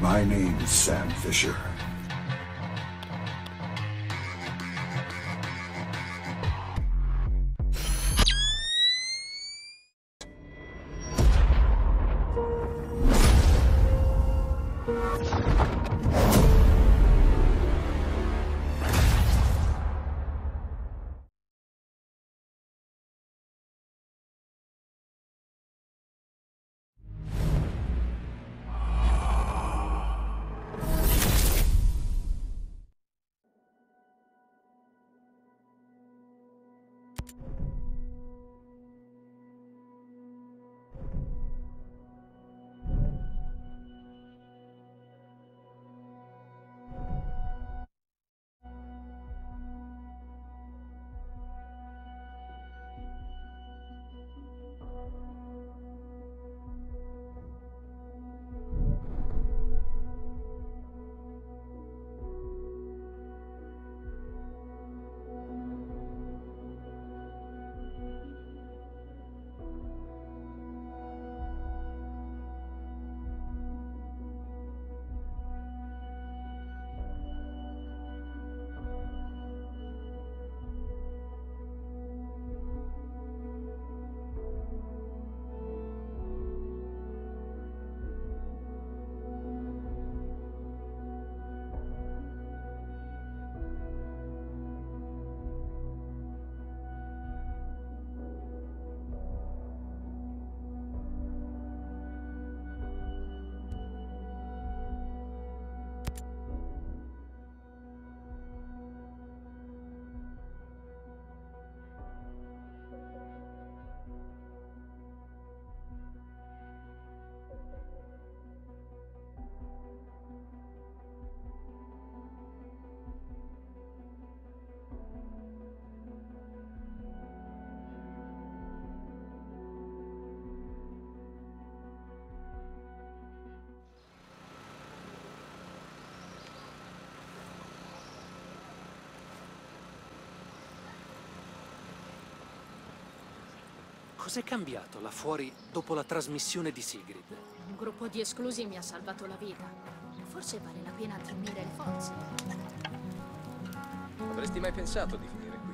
My name is Sam Fisher. Cos'è cambiato là fuori dopo la trasmissione di Sigrid? Un gruppo di esclusi mi ha salvato la vita. Forse vale la pena riunire le forze. Avresti mai pensato di finire qui?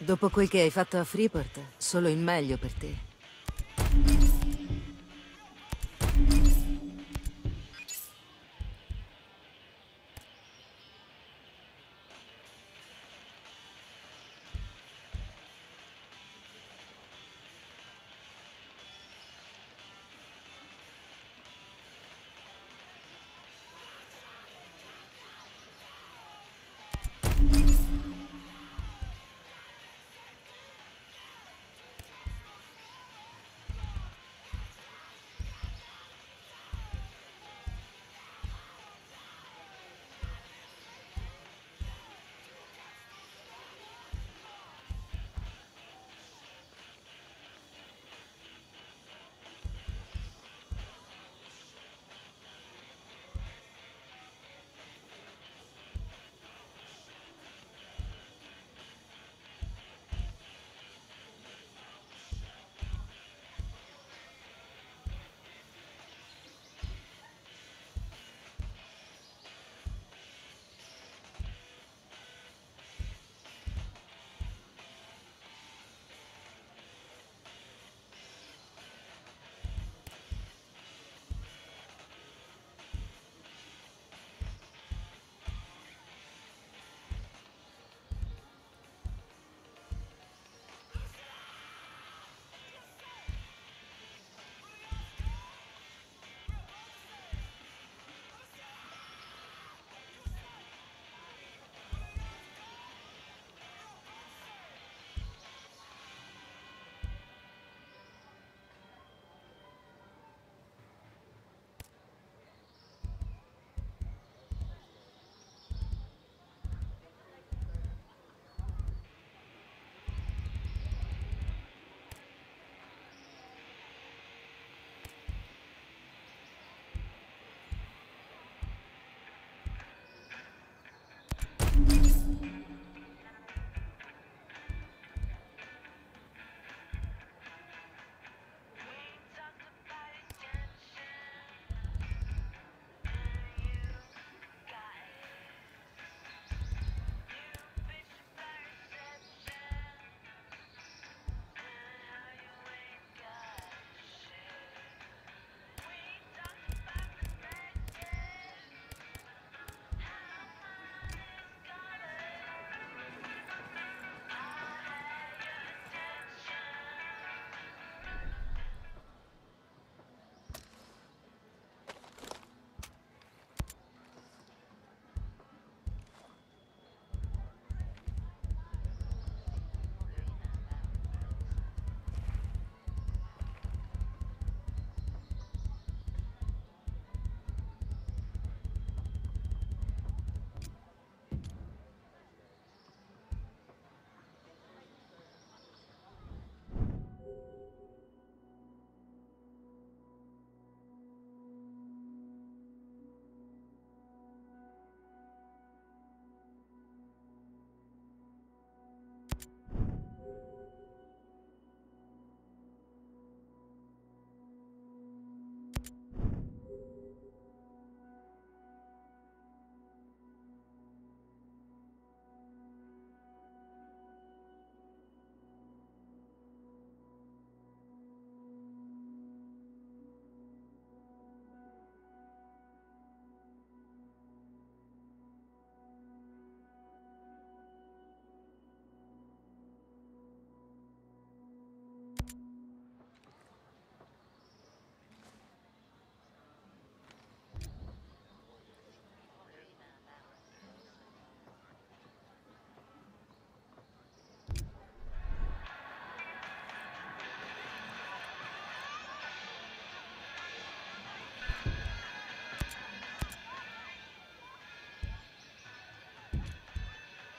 Dopo quel che hai fatto a Freeport, solo il meglio per te.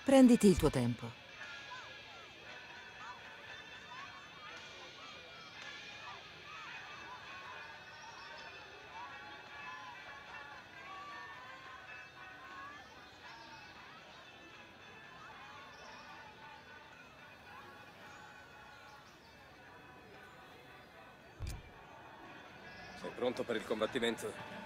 Prenditi il tuo tempo. Sei pronto per il combattimento?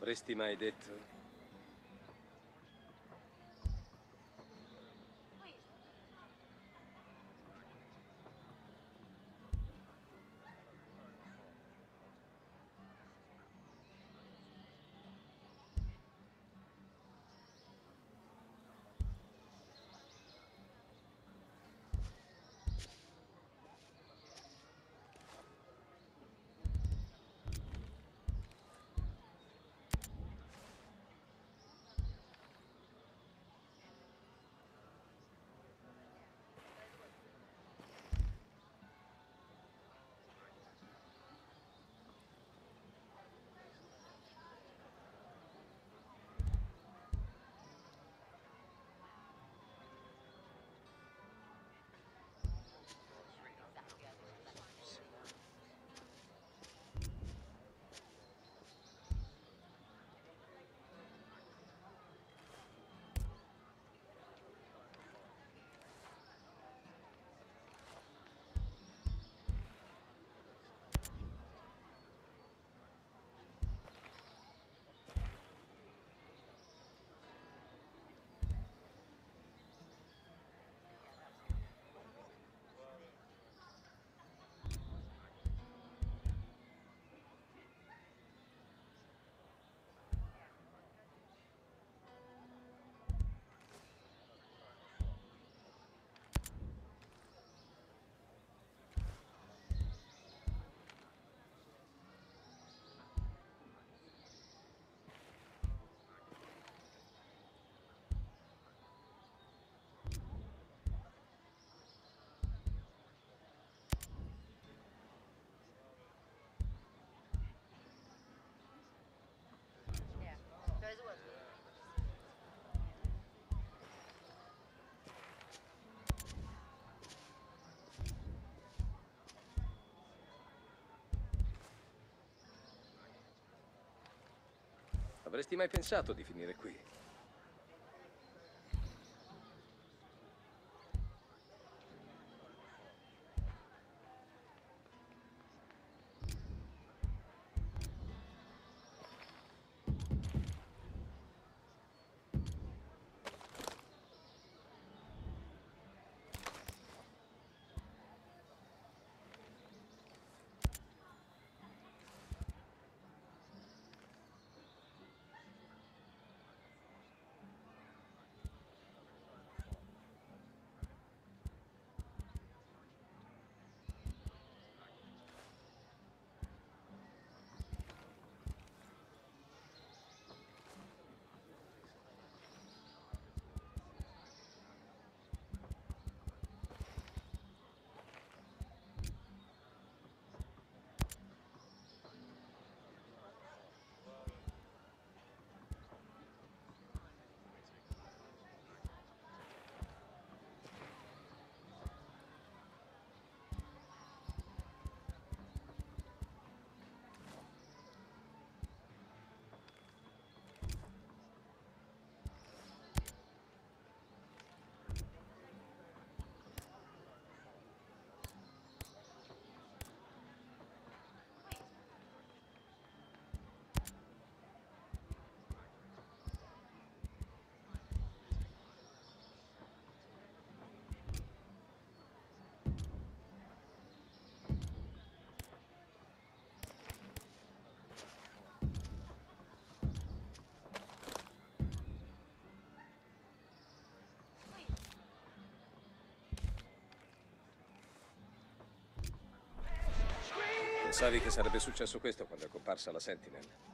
Avresti mai detto? Avresti mai pensato di finire qui? Pensavi che sarebbe successo questo quando è comparsa la Sentinel?